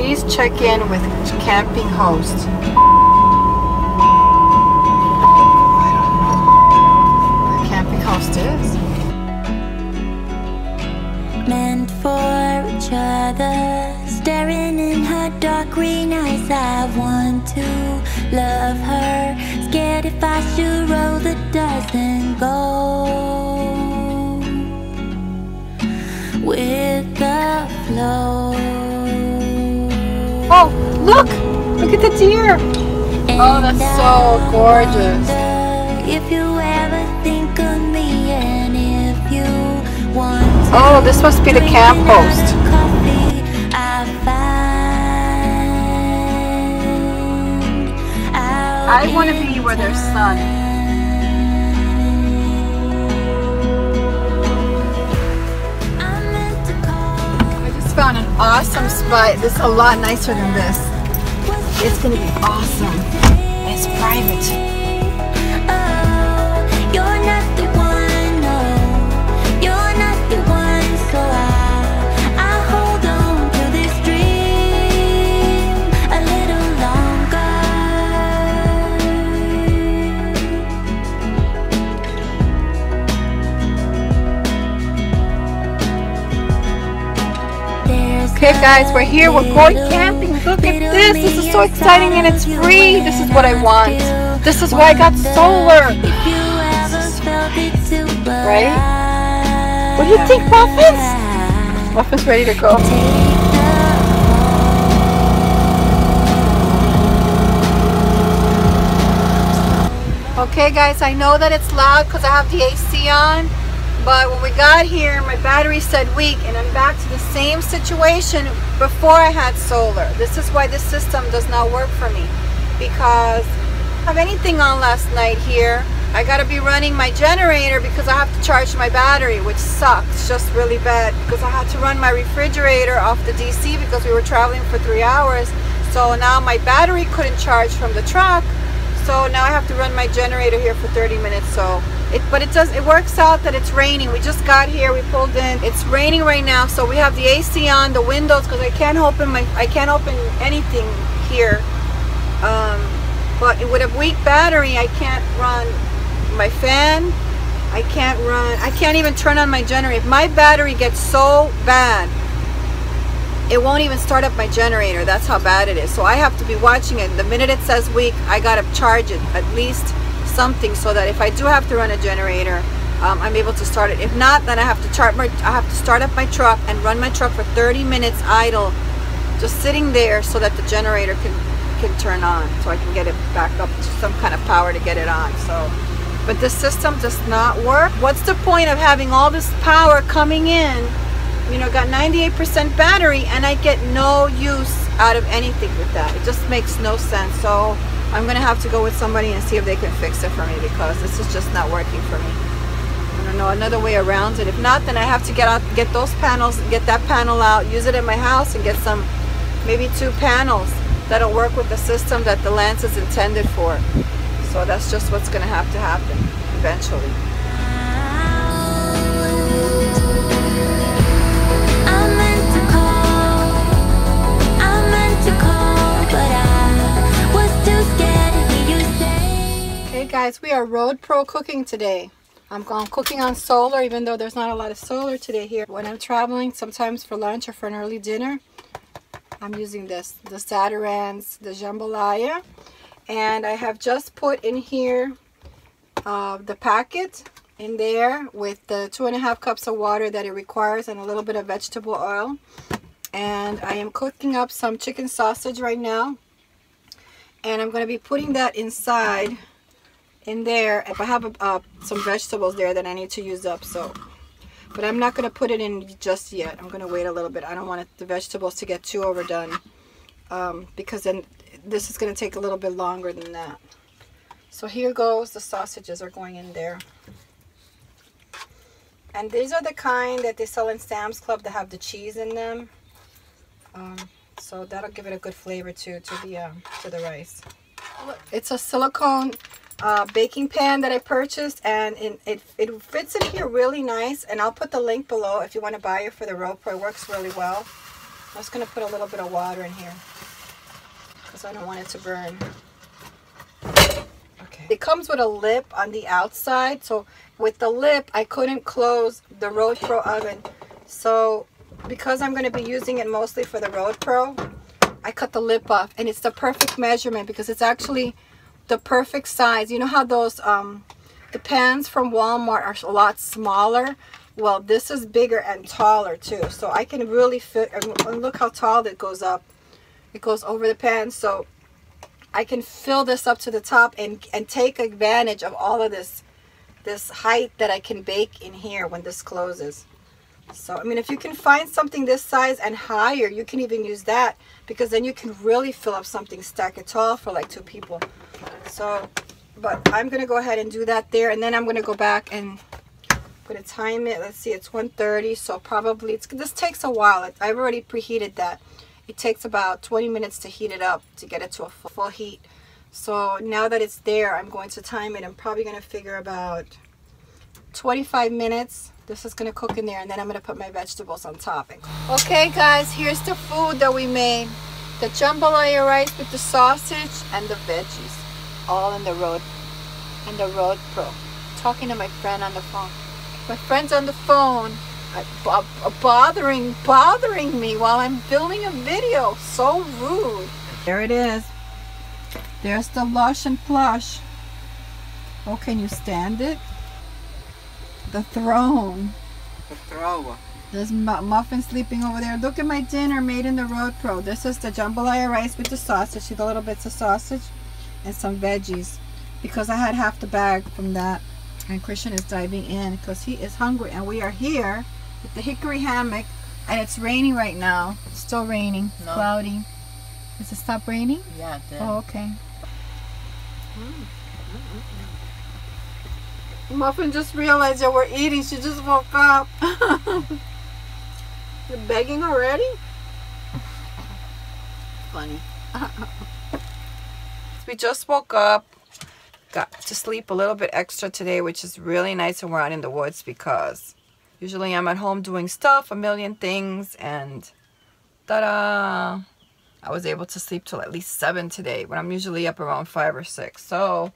Please check in with camping hosts. I don't know who the camping host is. Meant for each other, staring in her dark green eyes. I want to love her, scared if I should roll the dice and go with the flow. Oh, look at the deer. Oh, that's so gorgeous. If you ever think of me and if you want to. Oh, this must be the camp post. I want to be where there's sun. Found an awesome spot that's a lot nicer than this. It's gonna be awesome. It's private. You're not the one, no. You're not the one, so I hold on to this dream a little longer. Okay guys, we're here, we're going camping. Look at this, this is so exciting and it's free. This is what I want. This is why I got solar. Right? What do you think, Muffins? Muffin's ready to go. Okay guys, I know that it's loud because I have the AC on. But when we got here, my battery said weak, and I'm back to the same situation before I had solar. This is why this system does not work for me, because I have anything on last night here. I gotta be running my generator because I have to charge my battery, which sucks just really bad, because I had to run my refrigerator off the DC because we were traveling for 3 hours. So now my battery couldn't charge from the truck. So now I have to run my generator here for 30 minutes. But it works out that it's raining. We just got here, we pulled in. It's raining right now, so we have the AC on, the windows, because I can't open anything here. But with a weak battery, I can't run my fan. I can't even turn on my generator. If my battery gets so bad, it won't even start up my generator. That's how bad it is. So I have to be watching it. The minute it says weak, I gotta charge it at least something, so that if I do have to run a generator, I'm able to start it. If not, then I have to start up my truck and run my truck for 30 minutes idle, just sitting there, so that the generator can turn on, so I can get it back up to some kind of power to get it on. So, but this system does not work. What's the point of having all this power coming in? You know, got 98% battery, and I get no use out of anything with that. It just makes no sense. So I'm gonna have to go with somebody and see if they can fix it for me, because this is just not working for me. I don't know another way around it. If not, then I have to get those panels, get that panel out, use it in my house, and get some, maybe 2 panels that'll work with the system that the Lance is intended for. So that's just what's gonna have to happen eventually. Guys, we are Road Pro cooking today. I'm cooking on solar, even though there's not a lot of solar today here. When I'm traveling, sometimes for lunch or for an early dinner, I'm using this, the satirans, the jambalaya. And I have just put in here the packet in there with the 2.5 cups of water that it requires and a little bit of vegetable oil. And I am cooking up some chicken sausage right now. And I'm going to be putting that inside. In there, if I have some vegetables there that I need to use up, so, but I'm not going to put it in just yet. I'm going to wait a little bit. I don't want the vegetables to get too overdone, because then this is going to take a little bit longer than that. So here goes, the sausages are going in there. And these are the kind that they sell in Sam's Club that have the cheese in them, so that'll give it a good flavor to the rice. It's a silicone baking pan that I purchased, and it fits in here really nice, and I'll put the link below if you want to buy it for the Road Pro. It works really well. I'm just going to put a little bit of water in here because I don't want it to burn. Okay. It comes with a lip on the outside, so with the lip I couldn't close the Road Pro oven. So because I'm going to be using it mostly for the Road Pro, I cut the lip off, and it's the perfect measurement because it's actually the perfect size. You know how those the pans from Walmart are a lot smaller? Well, this is bigger and taller too, so I can really fit. And look how tall that goes up. It goes over the pan, so I can fill this up to the top and take advantage of all of this height that I can bake in here when this closes. So, I mean, if you can find something this size and higher, you can even use that, because then you can really fill up something, stack it tall for like two people. So, but I'm going to go ahead and do that there, and then I'm going to go back and I'm going to time it. Let's see, it's 1:30, so probably, this takes a while. I've already preheated that. It takes about 20 minutes to heat it up, to get it to a full heat. So now that it's there, I'm going to time it. I'm probably going to figure about 25 minutes. This is going to cook in there, and then I'm going to put my vegetables on top. Okay, guys, here's the food that we made. The jambalaya rice with the sausage and the veggies, all in the Road, and the Road Pro. I'm talking to my friend on the phone. My friend's on the phone bothering me while I'm filming a video. So rude. There it is. There's the lush and plush. Oh, can you stand it? The throne. The throne. There's Muffin sleeping over there. Look at my dinner made in the Road Pro. This is the jambalaya rice with the sausage. See the little bits of sausage and some veggies, because I had half the bag from that. And Christian is diving in because he is hungry, and we are here at the Hickory Hammock, and it's raining right now. It's still raining. No. Cloudy. Does it stop raining? Yeah, it did. Oh, okay. Muffin just realized that we're eating. She just woke up. You're begging already? Funny. We just woke up. Got to sleep a little bit extra today, which is really nice when we're out in the woods, because usually I'm at home doing stuff, a million things, and ta-da! I was able to sleep till at least 7 today, when I'm usually up around 5 or 6. So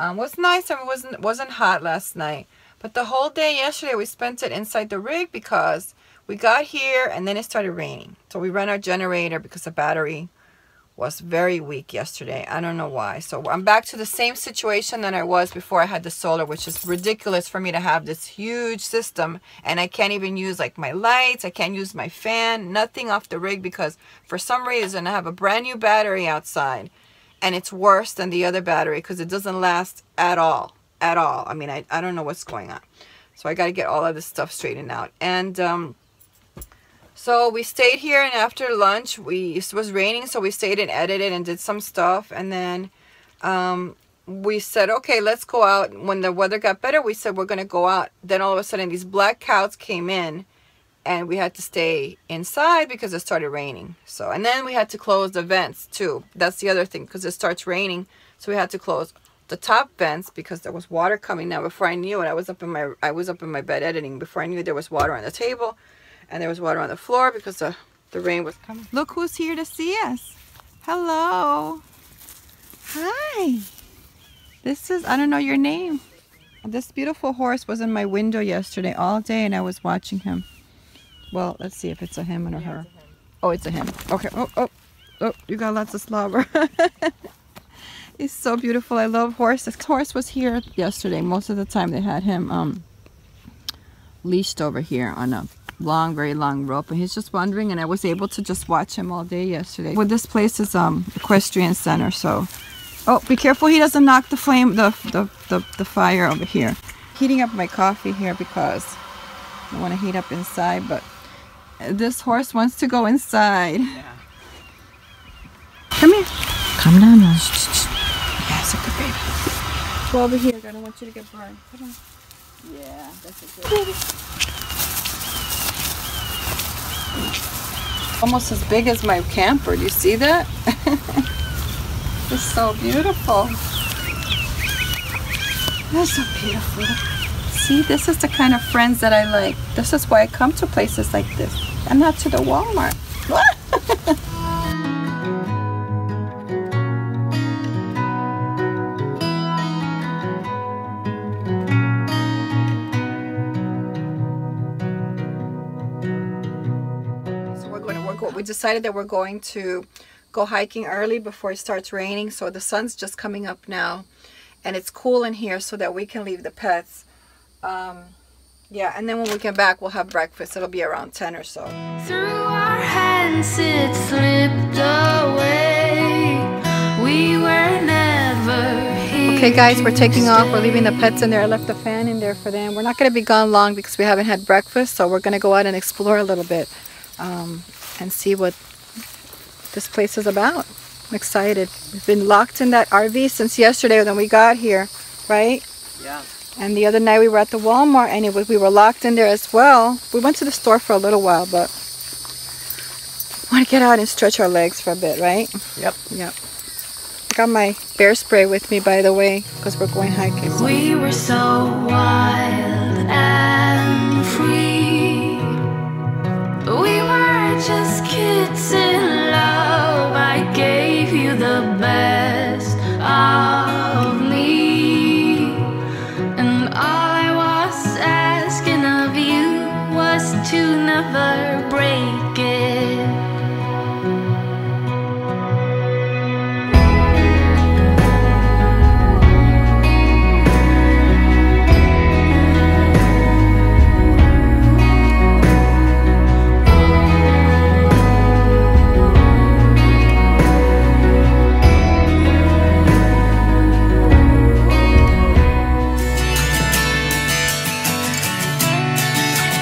it was nice, and it wasn't hot last night. But the whole day yesterday we spent it inside the rig, because we got here and then it started raining. So we ran our generator because the battery was very weak yesterday. I don't know why. So I'm back to the same situation that I was before I had the solar, which is ridiculous for me to have this huge system and I can't even use like my lights. I can't use my fan, nothing off the rig, because for some reason I have a brand new battery outside, and it's worse than the other battery because it doesn't last at all. At all. I mean, I don't know what's going on. So I got to get all of this stuff straightened out. And so we stayed here, and after lunch, it was raining, so we stayed and edited and did some stuff. And then we said, okay, let's go out. When the weather got better, we said we're going to go out. Then all of a sudden, these black clouds came in, and we had to stay inside because it started raining. So, and then we had to close the vents, too. That's the other thing, because it starts raining, so we had to close the top vents because there was water coming. Now, before I knew it, I was up in my bed editing. Before I knew it, there was water on the table. And there was water on the floor because the rain was coming. Look who's here to see us. Hello. Hi. This is, I don't know your name. This beautiful horse was in my window yesterday all day, and I was watching him. Well, let's see if it's a him or her. Oh, it's a him. Okay. Oh, you got lots of slobber. He's so beautiful. I love horses. This horse was here yesterday. Most of the time they had him leashed over here on a long, very long rope, and he's just wandering, and I was able to just watch him all day yesterday. Well, this place is equestrian center, so oh, be careful he doesn't knock the flame, the fire over here. Heating up my coffee here because I want to heat up inside, but this horse wants to go inside. Yeah. Come here. Come down now. That's a good baby. Go over here. I don't want you to get burned. Come on. Yeah, that's a good baby. Almost as big as my camper. Do you see that? It's so beautiful. They're so beautiful. See, this is the kind of friends that I like. This is why I come to places like this. I'm not to the Walmart. We decided that we're going to go hiking early before it starts raining. So the sun's just coming up now and it's cool in here so that we can leave the pets. Yeah, and then when we get back, we'll have breakfast. It'll be around 10 or so. Through our hands it slipped away. We were never here. Okay guys, we're taking off. We're leaving the pets in there. I left the fan in there for them. We're not going to be gone long because we haven't had breakfast. So we're going to go out and explore a little bit. And see what this place is about. I'm excited. We've been locked in that RV since yesterday when we got here, right? Yeah. And the other night we were at the Walmart and we were locked in there as well. We went to the store for a little while, but I want to get out and stretch our legs for a bit, right? Yep. Yep. I got my bear spray with me, by the way, because we're going hiking. We were so wild.